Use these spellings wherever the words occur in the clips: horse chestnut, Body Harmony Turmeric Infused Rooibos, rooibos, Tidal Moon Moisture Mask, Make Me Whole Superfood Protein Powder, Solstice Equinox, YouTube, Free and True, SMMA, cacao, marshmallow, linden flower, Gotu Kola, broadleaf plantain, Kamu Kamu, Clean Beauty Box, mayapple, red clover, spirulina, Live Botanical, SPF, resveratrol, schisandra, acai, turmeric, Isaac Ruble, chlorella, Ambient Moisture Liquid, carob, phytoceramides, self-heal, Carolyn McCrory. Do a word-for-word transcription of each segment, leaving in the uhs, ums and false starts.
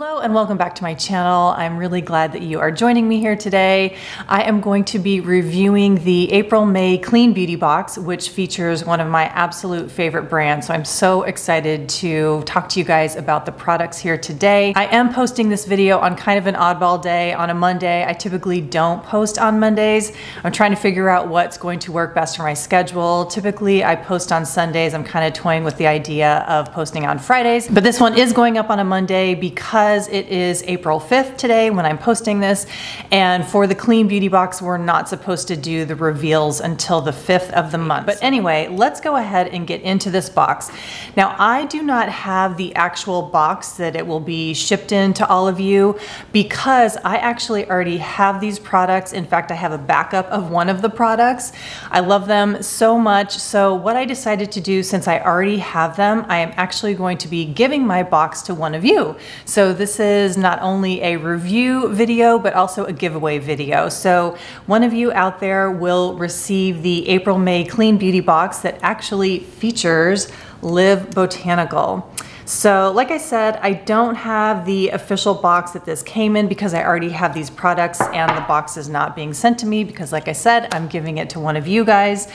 Hello and welcome back to my channel. I'm really glad that you are joining me here today. I am going to be reviewing the April May Clean Beauty Box, which features one of my absolute favorite brands. So I'm so excited to talk to you guys about the products here today. I am posting this video on kind of an oddball day, on a Monday. I typically don't post on Mondays. I'm trying to figure out what's going to work best for my schedule. Typically I post on Sundays. I'm kind of toying with the idea of posting on Fridays, but this one is going up on a Monday because it is April fifth today when I'm posting this, and for the Clean Beauty Box, we're not supposed to do the reveals until the fifth of the month. But anyway, let's go ahead and get into this box. Now, I do not have the actual box that it will be shipped in to all of you because I actually already have these products. In fact, I have a backup of one of the products. I love them so much. So what I decided to do, since I already have them, I am actually going to be giving my box to one of you. So this is not only a review video, but also a giveaway video. So one of you out there will receive the April May Clean Beauty Box that actually features Live Botanical. So like I said, I don't have the official box that this came in because I already have these products and the box is not being sent to me because, like I said, I'm giving it to one of you guys.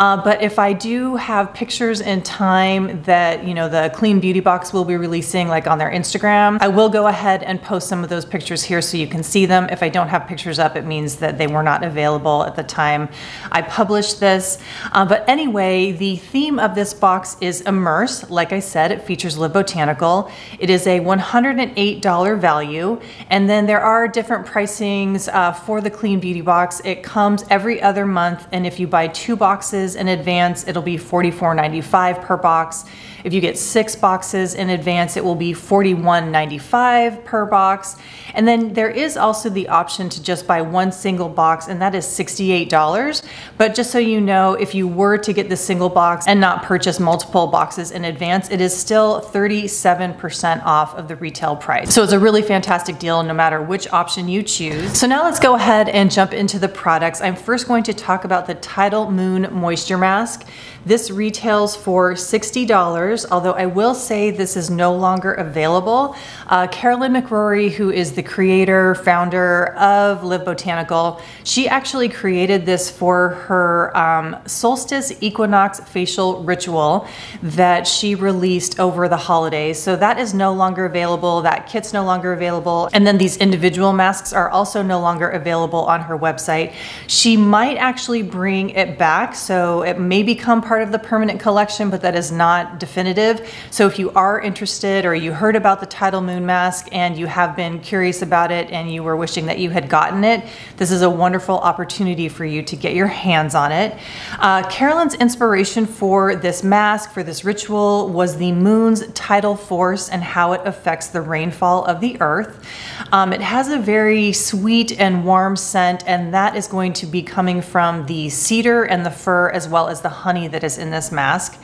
Uh, but if I do have pictures in time that, you know, the Clean Beauty Box will be releasing, like on their Instagram, I will go ahead and post some of those pictures here so you can see them. If I don't have pictures up, it means that they were not available at the time I published this. Uh, but anyway, the theme of this box is Immerse. Like I said, it features Live Botanical. It is a one hundred eight dollar value, and then there are different pricings uh, for the Clean Beauty Box. It comes every other month, and if you buy two boxes in advance, it'll be forty-four ninety-five per box. If you get six boxes in advance, it will be forty-one ninety-five per box. And then there is also the option to just buy one single box, and that is sixty-eight dollars. But just so you know, if you were to get the single box and not purchase multiple boxes in advance, it is still thirty-seven percent off of the retail price. So it's a really fantastic deal no matter which option you choose. So now let's go ahead and jump into the products. I'm first going to talk about the Tidal Moon Moisture Mask. This retails for sixty dollars, although I will say this is no longer available. Uh, Carolyn McCrory, who is the creator, founder of Live Botanical, she actually created this for her um, Solstice Equinox facial ritual that she released over the holidays. So that is no longer available. That kit's no longer available. And then these individual masks are also no longer available on her website. She might actually bring it back, so it may become part part of the permanent collection, but that is not definitive. So if you are interested, or you heard about the Tidal Moon Mask and you have been curious about it and you were wishing that you had gotten it, this is a wonderful opportunity for you to get your hands on it. Uh, Carolyn's inspiration for this mask, for this ritual, was the moon's tidal force and how it affects the rainfall of the earth. Um, it has a very sweet and warm scent, and that is going to be coming from the cedar and the fir, as well as the honey that is in this mask.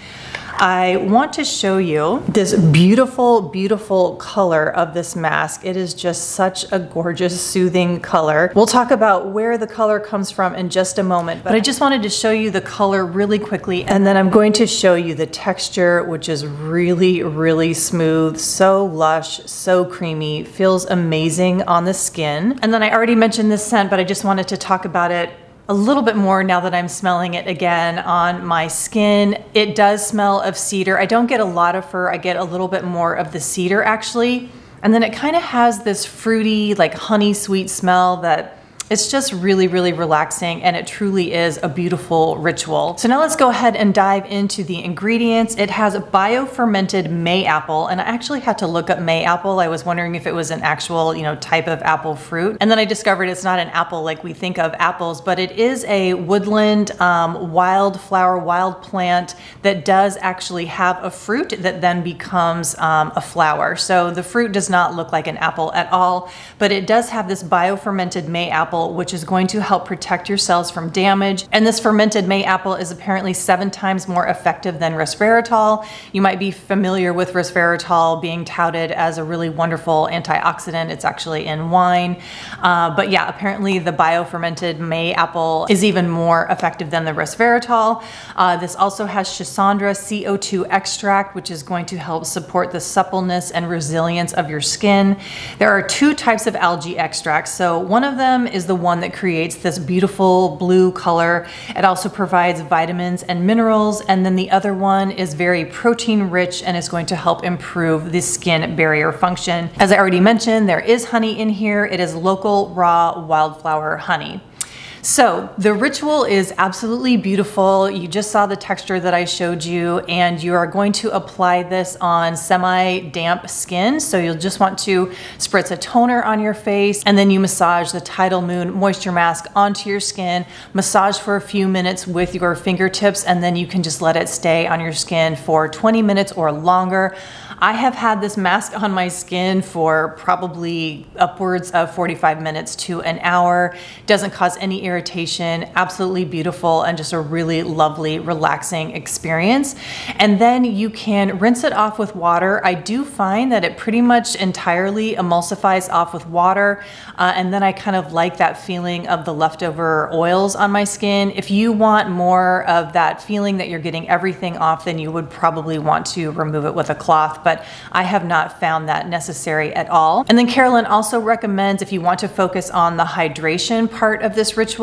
I want to show you this beautiful, beautiful color of this mask. It is just such a gorgeous, soothing color. We'll talk about where the color comes from in just a moment, but I just wanted to show you the color really quickly, and then I'm going to show you the texture, which is really, really smooth, so lush, so creamy, feels amazing on the skin. And then I already mentioned this scent, but I just wanted to talk about it a little bit more now that I'm smelling it again on my skin. It does smell of cedar. I don't get a lot of fir. I get a little bit more of the cedar actually. And then it kind of has this fruity, like honey sweet smell that it's just really, really relaxing, and it truly is a beautiful ritual. So now let's go ahead and dive into the ingredients. It has bio-fermented mayapple, and I actually had to look up mayapple. I was wondering if it was an actual, you know, type of apple fruit. And then I discovered it's not an apple like we think of apples, but it is a woodland um, wildflower, wild plant that does actually have a fruit that then becomes um, a flower. So the fruit does not look like an apple at all, but it does have this bio-fermented mayapple mayapple, which is going to help protect your cells from damage. And this fermented mayapple is apparently seven times more effective than resveratrol. You might be familiar with resveratrol being touted as a really wonderful antioxidant. It's actually in wine. Uh, but yeah, apparently the biofermented mayapple is even more effective than the resveratrol. Uh, this also has schisandra C O two extract, which is going to help support the suppleness and resilience of your skin. There are two types of algae extracts. So one of them is the one that creates this beautiful blue color. It also provides vitamins and minerals. And then the other one is very protein rich and is going to help improve the skin barrier function. As I already mentioned, there is honey in here. It is local raw wildflower honey. So the ritual is absolutely beautiful. You just saw the texture that I showed you, and you are going to apply this on semi-damp skin. So you'll just want to spritz a toner on your face, and then you massage the Tidal Moon Moisture Mask onto your skin, massage for a few minutes with your fingertips, and then you can just let it stay on your skin for twenty minutes or longer. I have had this mask on my skin for probably upwards of forty-five minutes to an hour. Doesn't cause any irritation, absolutely beautiful, and just a really lovely, relaxing experience. And then you can rinse it off with water. I do find that it pretty much entirely emulsifies off with water. Uh, and then I kind of like that feeling of the leftover oils on my skin. If you want more of that feeling that you're getting everything off, then you would probably want to remove it with a cloth, but I have not found that necessary at all. And then Carolyn also recommends, if you want to focus on the hydration part of this ritual,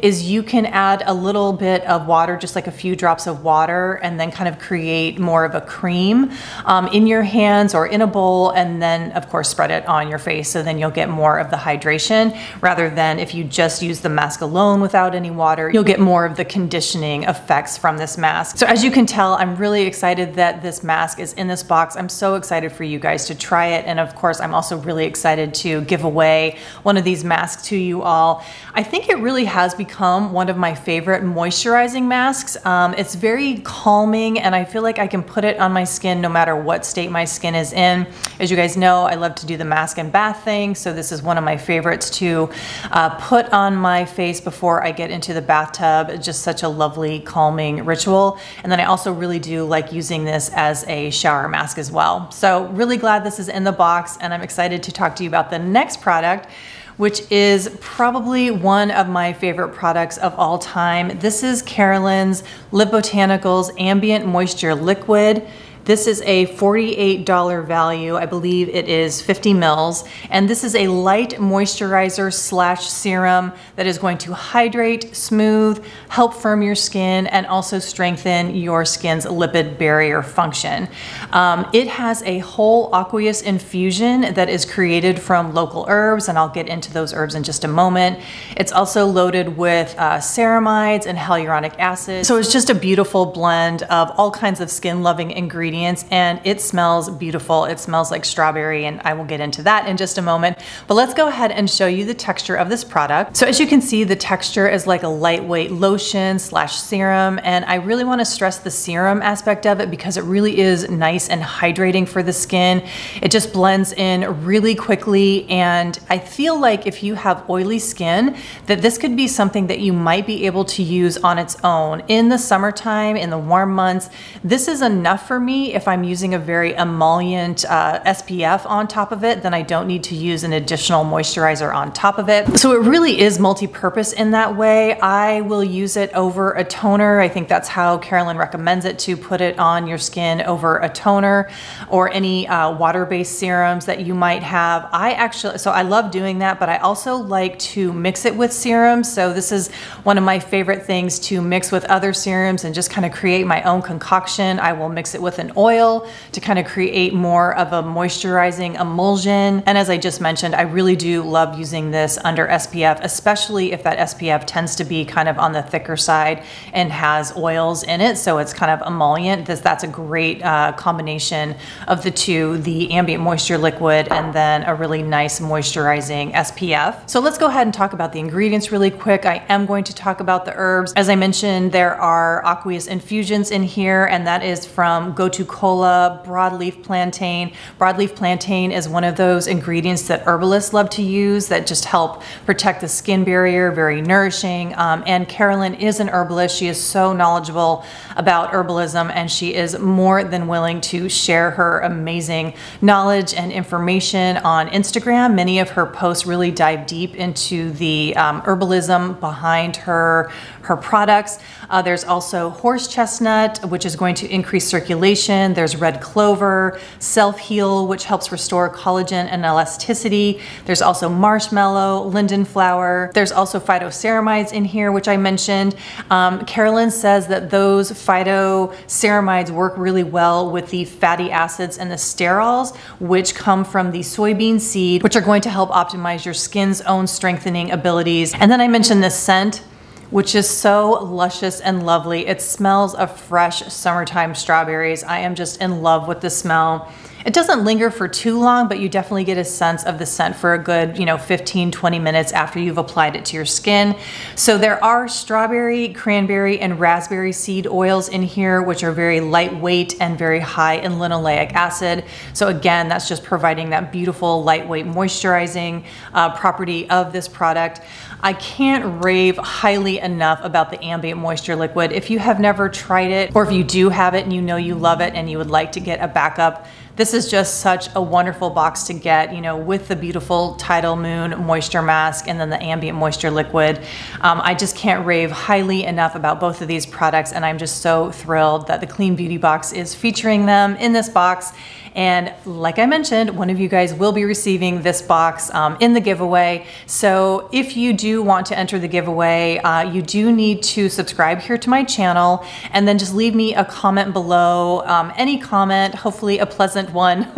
is you can add a little bit of water, just like a few drops of water, and then kind of create more of a cream um, in your hands or in a bowl, and then of course spread it on your face. So then you'll get more of the hydration, rather than if you just use the mask alone without any water, you'll get more of the conditioning effects from this mask. So as you can tell, I'm really excited that this mask is in this box. I'm so excited for you guys to try it. And of course, I'm also really excited to give away one of these masks to you all. I think it really has become one of my favorite moisturizing masks. Um, it's very calming, and I feel like I can put it on my skin no matter what state my skin is in. As you guys know, I love to do the mask and bath thing. So this is one of my favorites to uh, put on my face before I get into the bathtub. It's just such a lovely calming ritual. And then I also really do like using this as a shower mask as well. So really glad this is in the box, and I'm excited to talk to you about the next product, which is probably one of my favorite products of all time. This is Carolyn's Live Botanical's Ambient Moisture Liquid. This is a forty-eight dollar value. I believe it is fifty mils. And this is a light moisturizer slash serum that is going to hydrate, smooth, help firm your skin, and also strengthen your skin's lipid barrier function. Um, it has a whole aqueous infusion that is created from local herbs, and I'll get into those herbs in just a moment. It's also loaded with uh, ceramides and hyaluronic acid. So it's just a beautiful blend of all kinds of skin-loving ingredients. And it smells beautiful. It smells like strawberry, and I will get into that in just a moment. But let's go ahead and show you the texture of this product. So as you can see, the texture is like a lightweight lotion slash serum, and I really want to stress the serum aspect of it because it really is nice and hydrating for the skin. It just blends in really quickly, and I feel like if you have oily skin, that this could be something that you might be able to use on its own. In the summertime, in the warm months, this is enough for me. If I'm using a very emollient uh, S P F on top of it, then I don't need to use an additional moisturizer on top of it. So it really is multi-purpose in that way. I will use it over a toner. I think that's how Carolyn recommends it, to put it on your skin over a toner or any uh, water-based serums that you might have. I actually, so I love doing that, but I also like to mix it with serums. So this is one of my favorite things, to mix with other serums and just kind of create my own concoction. I will mix it with an oil to kind of create more of a moisturizing emulsion. And as I just mentioned, I really do love using this under S P F, especially if that S P F tends to be kind of on the thicker side and has oils in it. So it's kind of emollient. This, that's a great uh, combination of the two, the ambient moisture liquid and then a really nice moisturizing S P F. So let's go ahead and talk about the ingredients really quick. I am going to talk about the herbs. As I mentioned, there are aqueous infusions in here, and that is from Gotu Gotu Kola, broadleaf plantain. Broadleaf plantain is one of those ingredients that herbalists love to use that just help protect the skin barrier, very nourishing. Um, and Carolyn is an herbalist. She is so knowledgeable about herbalism, and she is more than willing to share her amazing knowledge and information on Instagram. Many of her posts really dive deep into the um, herbalism behind her, her products. Uh, there's also horse chestnut, which is going to increase circulation. There's red clover, self-heal, which helps restore collagen and elasticity. There's also marshmallow, linden flower. There's also phytoceramides in here, which I mentioned. Um, Carolyn says that those phytoceramides work really well with the fatty acids and the sterols, which come from the soybean seed, which are going to help optimize your skin's own strengthening abilities. And then I mentioned the scent, which is so luscious and lovely. It smells of fresh summertime strawberries. I am just in love with the smell. It doesn't linger for too long, but you definitely get a sense of the scent for a good, you know, fifteen, twenty minutes after you've applied it to your skin. So there are strawberry, cranberry, and raspberry seed oils in here, which are very lightweight and very high in linoleic acid. So again, that's just providing that beautiful, lightweight, moisturizing uh, property of this product. I can't rave highly enough about the Ambient Moisture Liquid. If you have never tried it, or if you do have it and you know you love it and you would like to get a backup, this is just such a wonderful box to get, you know, with the beautiful Tidal Moon Moisture Mask and then the Ambient Moisture Liquid. Um, I just can't rave highly enough about both of these products, and I'm just so thrilled that the Clean Beauty Box is featuring them in this box. And like I mentioned, one of you guys will be receiving this box um, in the giveaway. So if you do want to enter the giveaway, uh, you do need to subscribe here to my channel, and then just leave me a comment below, um, any comment, hopefully a pleasant one.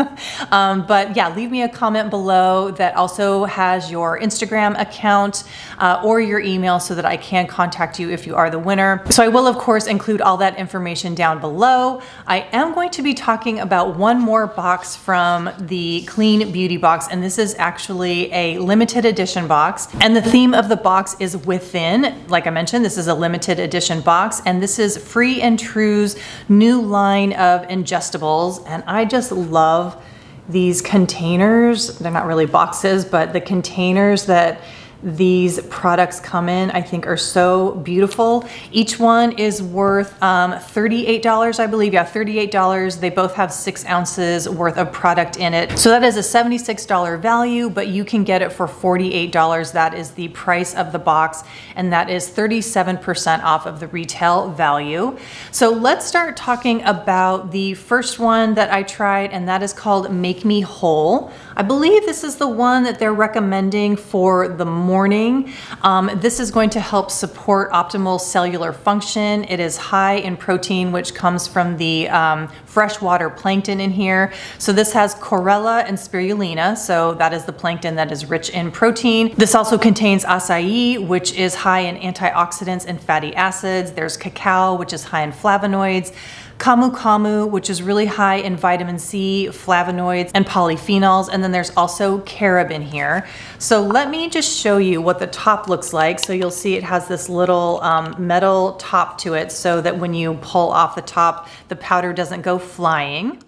um, but yeah, leave me a comment below that also has your Instagram account uh, or your email so that I can contact you if you are the winner. So I will of course include all that information down below. I am going to be talking about one more box from the Clean Beauty Box, and this is actually a limited edition box, and the theme of the box is within. Like I mentioned, this is a limited edition box, and this is Free and True's new line of ingestibles, and I just love these containers. They're not really boxes, but the containers that these products come in, I think, are so beautiful. Each one is worth um, thirty-eight dollars, I believe. Yeah, thirty-eight dollars. They both have six ounces worth of product in it. So that is a seventy-six dollar value, but you can get it for forty-eight dollars. That is the price of the box, and that is thirty-seven percent off of the retail value. So let's start talking about the first one that I tried, and that is called Make Me Whole. I believe this is the one that they're recommending for the morning. Um, this is going to help support optimal cellular function. It is high in protein, which comes from the um, freshwater plankton in here. So this has chlorella and spirulina. So that is the plankton that is rich in protein. This also contains acai, which is high in antioxidants and fatty acids. There's cacao, which is high in flavonoids. Kamu Kamu, which is really high in vitamin C, flavonoids, and polyphenols. And then there's also carob in here. So let me just show you what the top looks like. So you'll see it has this little um, metal top to it so that when you pull off the top, the powder doesn't go flying.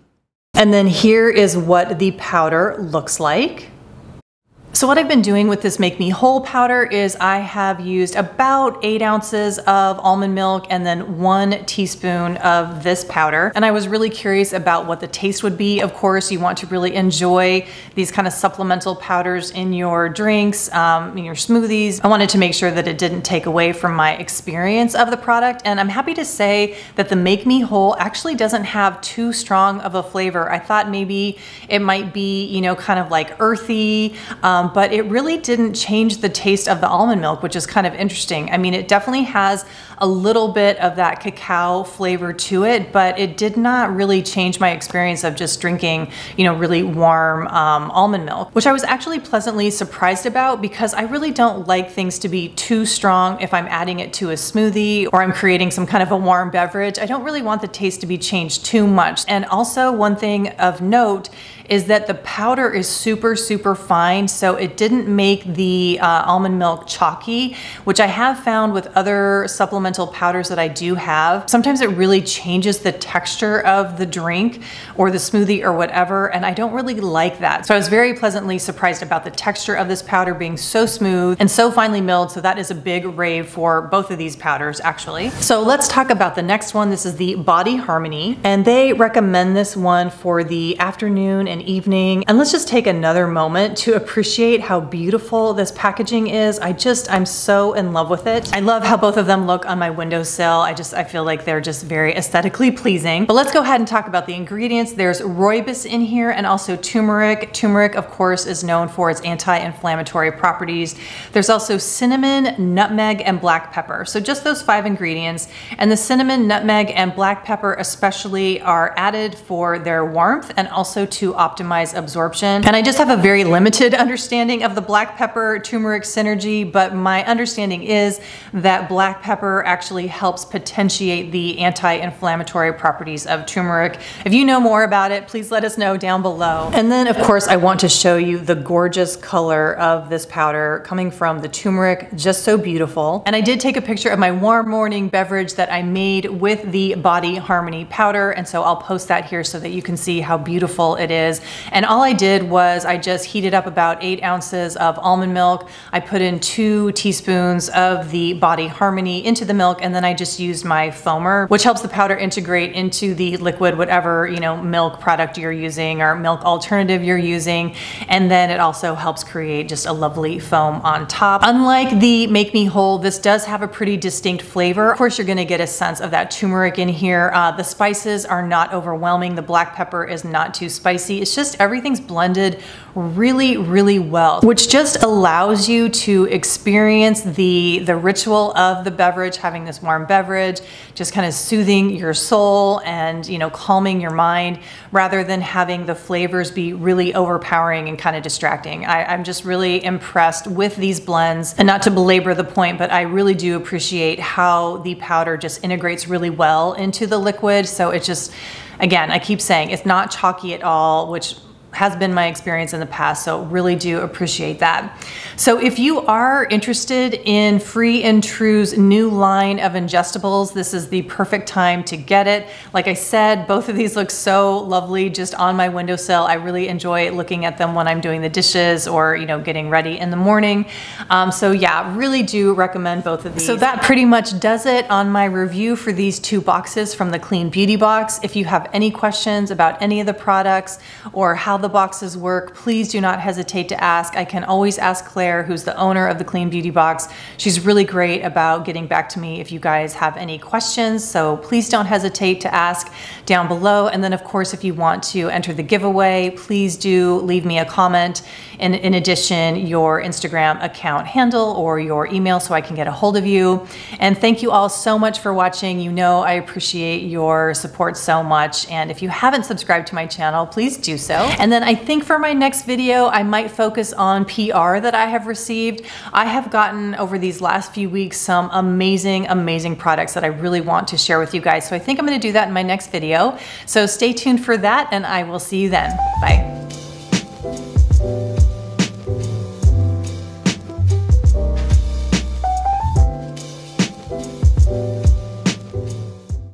And then here is what the powder looks like. So what I've been doing with this Make Me Whole powder is I have used about eight ounces of almond milk and then one teaspoon of this powder. And I was really curious about what the taste would be. Of course, you want to really enjoy these kind of supplemental powders in your drinks, um, in your smoothies. I wanted to make sure that it didn't take away from my experience of the product. And I'm happy to say that the Make Me Whole actually doesn't have too strong of a flavor. I thought maybe it might be, you know, kind of like earthy, um, but it really didn't change the taste of the almond milk, which is kind of interesting. I mean, it definitely has a little bit of that cacao flavor to it, but it did not really change my experience of just drinking, you know, really warm um, almond milk, which I was actually pleasantly surprised about because I really don't like things to be too strong. If I'm adding it to a smoothie or I'm creating some kind of a warm beverage, I don't really want the taste to be changed too much. And also one thing of note is that the powder is super, super fine, so it didn't make the uh, almond milk chalky, which I have found with other supplemental powders that I do have. Sometimes it really changes the texture of the drink or the smoothie or whatever, and I don't really like that. So I was very pleasantly surprised about the texture of this powder being so smooth and so finely milled, so that is a big rave for both of these powders, actually. So let's talk about the next one. This is the Body Harmony, and they recommend this one for the afternoon and evening. And let's just take another moment to appreciate how beautiful this packaging is. I just, I'm so in love with it. I love how both of them look on my windowsill. I just, I feel like they're just very aesthetically pleasing. But let's go ahead and talk about the ingredients. There's rooibos in here and also turmeric. Turmeric, of course, is known for its anti-inflammatory properties. There's also cinnamon, nutmeg, and black pepper. So just those five ingredients. And the cinnamon, nutmeg, and black pepper especially are added for their warmth and also to optimize absorption. And I just have a very limited understanding of the black pepper turmeric synergy, but my understanding is that black pepper actually helps potentiate the anti-inflammatory properties of turmeric. If you know more about it, please let us know down below. And then, of course, I want to show you the gorgeous color of this powder coming from the turmeric, just so beautiful. And I did take a picture of my warm morning beverage that I made with the Body Harmony powder, and so I'll post that here so that you can see how beautiful it is. And all I did was I just heated up about eight ounces of almond milk. I put in two teaspoons of the Body Harmony into the milk, and then I just used my foamer, which helps the powder integrate into the liquid, whatever, you know, milk product you're using or milk alternative you're using. And then it also helps create just a lovely foam on top. Unlike the Make Me Whole, this does have a pretty distinct flavor. Of course, you're gonna get a sense of that turmeric in here. Uh, the spices are not overwhelming. The black pepper is not too spicy. It's just everything's blended really, really well, which just allows you to experience the, the ritual of the beverage, having this warm beverage, just kind of soothing your soul and, you know, calming your mind, rather than having the flavors be really overpowering and kind of distracting. I, I'm just really impressed with these blends, and not to belabor the point, but I really do appreciate how the powder just integrates really well into the liquid. So it just, again, I keep saying it's not chalky at all, which has been my experience in the past, so really do appreciate that. So if you are interested in Free and True's new line of ingestibles, this is the perfect time to get it. Like I said, both of these look so lovely just on my windowsill. I really enjoy looking at them when I'm doing the dishes or, you know, getting ready in the morning. Um, so yeah, really do recommend both of these. So that pretty much does it on my review for these two boxes from the Clean Beauty Box. If you have any questions about any of the products or how the boxes work, please do not hesitate to ask. I can always ask Claire, who's the owner of the Clean Beauty Box. She's really great about getting back to me if you guys have any questions, so please don't hesitate to ask down below. And then, of course, if you want to enter the giveaway, please do leave me a comment, and in addition, your Instagram account handle or your email, so I can get a hold of you. And thank you all so much for watching. You know I appreciate your support so much, and if you haven't subscribed to my channel, please do so. And And then I think for my next video, I might focus on P R that I have received. I have gotten over these last few weeks some amazing, amazing products that I really want to share with you guys. So I think I'm gonna do that in my next video. So stay tuned for that, and I will see you then. Bye.